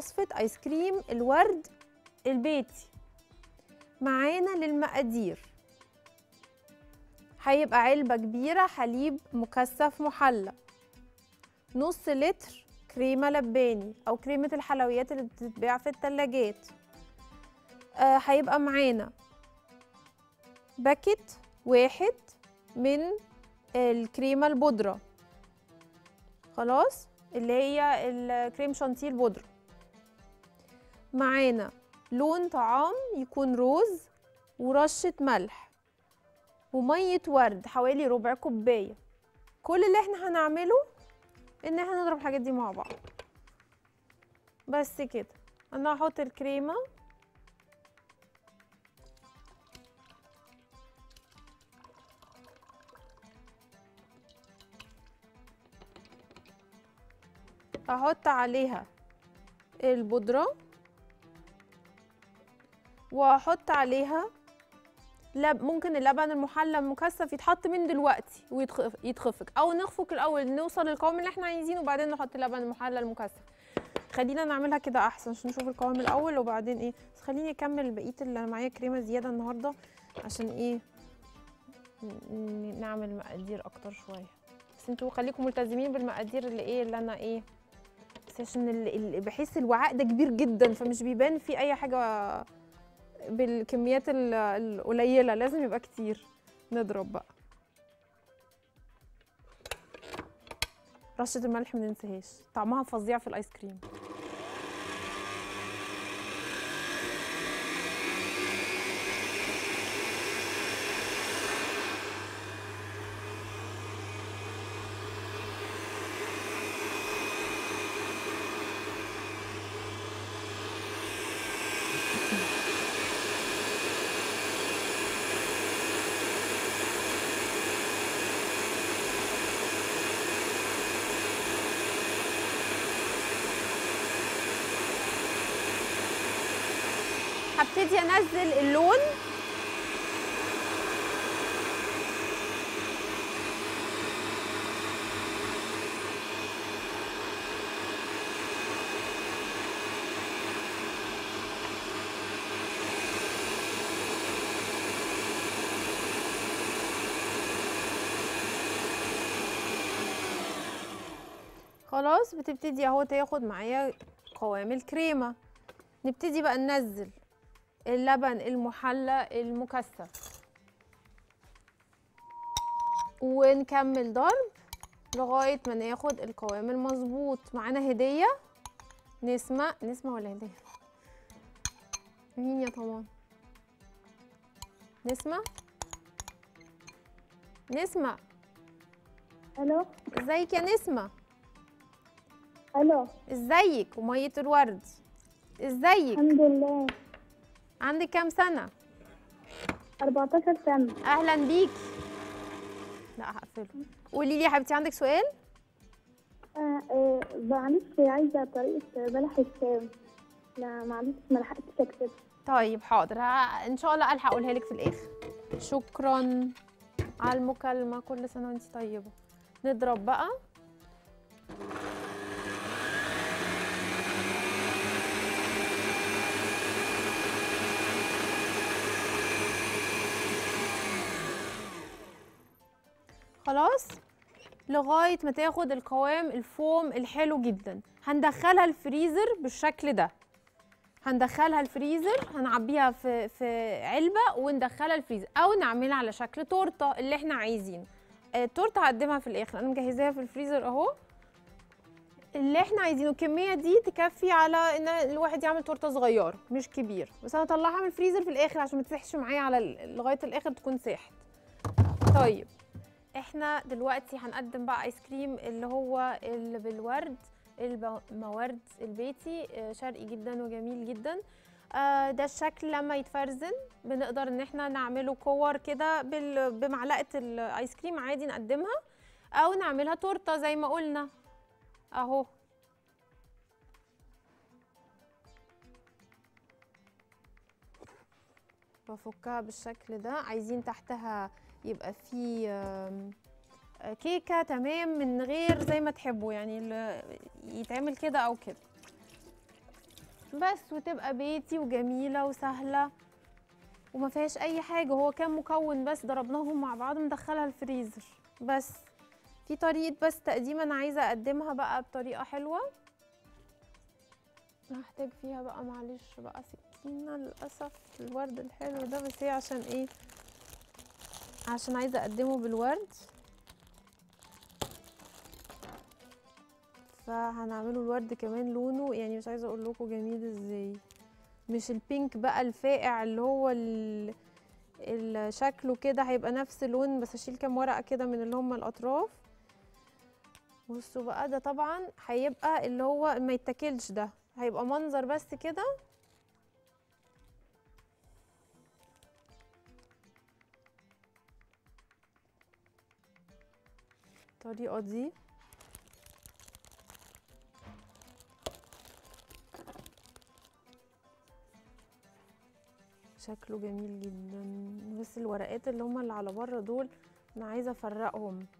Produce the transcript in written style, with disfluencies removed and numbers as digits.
وصفة ايس كريم الورد البيتي معانا للمقادير. هيبقى علبة كبيرة حليب مكثف محلى، نص لتر كريمة لباني أو كريمة الحلويات اللي بتتباع في التلاجات، هيبقى معانا باكت واحد من الكريمة البودرة، خلاص اللي هي الكريم شانتيه البودرة، معانا لون طعام يكون روز ورشة ملح وميه ورد حوالي ربع كوبايه. كل اللي احنا هنعمله ان احنا نضرب الحاجات دي مع بعض بس كده. انا هحط الكريمه هحط عليها البودره وهحط عليها لب، ممكن اللبن المحلى المكثف يتحط من دلوقتي ويتخفق، او نخفق الاول نوصل للقوام اللي احنا عايزينه وبعدين نحط اللبن المحلى المكثف. خلينا نعملها كده احسن عشان نشوف القوام الاول وبعدين ايه. بس خليني اكمل بقيه اللي معايا كريمه زياده النهارده عشان ايه نعمل مقادير اكتر شويه، بس انتوا خليكم ملتزمين بالمقادير اللي ايه اللي انا ايه، بس عشان بحس الوعاء ده كبير جدا فمش بيبان فيه اي حاجه بالكميات القليله، لازم يبقى كتير. نضرب بقى رشه الملح ما ننساهاش، طعمها فظيع في الايس كريم. هبتدي انزل اللون خلاص، بتبتدي اهو تاخد معايا قوام الكريمه. نبتدي بقى ننزل اللبن المحلى المكثف ونكمل ضرب لغايه ما ناخد القوام المظبوط. معانا هديه نسمه ولا هديه؟ مين يا طمان؟ نسمه الو، ازيك يا نسمه؟ الو ازيك، وميه الورد ازيك؟ الحمد لله. عندك كام سنة؟ 14 سنة. أهلا بيكي. لا هقفله. قولي لي يا حبيبتي، عندك سؤال؟ معلش عايزة طريقة بلح الشام. لا معلش ما لحقتش أكتبها. طيب حاضر، إن شاء الله ألحق أقولها لك في الآخر. شكرا على المكالمة، كل سنة وأنت طيبة. نضرب بقى. خلاص لغايه ما تاخد القوام الفوم الحلو جدا. هندخلها الفريزر بالشكل ده، هندخلها الفريزر، هنعبيها في علبه وندخلها الفريزر، او نعملها على شكل تورته اللي احنا عايزينه. التورته هقدمها في الاخر، انا مجهزاها في الفريزر اهو اللي احنا عايزينه. الكميه دي تكفي على ان الواحد يعمل تورته صغيره مش كبير، بس انا هطلعها من الفريزر في الاخر عشان ما تسحش معايا على لغايه الاخر تكون ساحت. طيب احنا دلوقتي هنقدم بقى ايس كريم اللي هو اللي بالورد المورد البيتي، شرقي جدا وجميل جدا. ده الشكل لما يتفرزن بنقدر ان احنا نعمله كور كده بمعلقه الايس كريم عادي نقدمها، او نعملها تورته زي ما قلنا اهو. بفكها بالشكل ده، عايزين تحتها يبقى في كيكه تمام من غير، زي ما تحبوا يعني يتعمل كده او كده. بس وتبقى بيتي وجميله وسهله وما فيهاش اي حاجه. هو كان مكون بس ضربناهم مع بعض وندخلها الفريزر. بس في طريقه بس تقديم انا عايزه اقدمها بقى بطريقه حلوه، هحتاج فيها بقى معلش بقى سكينه. للاسف الورد الحلو ده، بس هي عشان ايه؟ عشان عايزه اقدمه بالورد، فهنعمله الورد كمان لونه يعني مش عايزه اقول لكم جميل ازاي. مش البينك بقى الفاقع اللي هو شكله كده هيبقى نفس اللون، بس اشيل كام ورقه كده من اللي هم الاطراف. بصوا بقى ده طبعا هيبقى اللي هو ما يتاكلش، ده هيبقى منظر بس كده. الطريقه دي شكله جميل جدا، بس الورقات اللي هما اللي على بره دول انا عايزه افرقهم.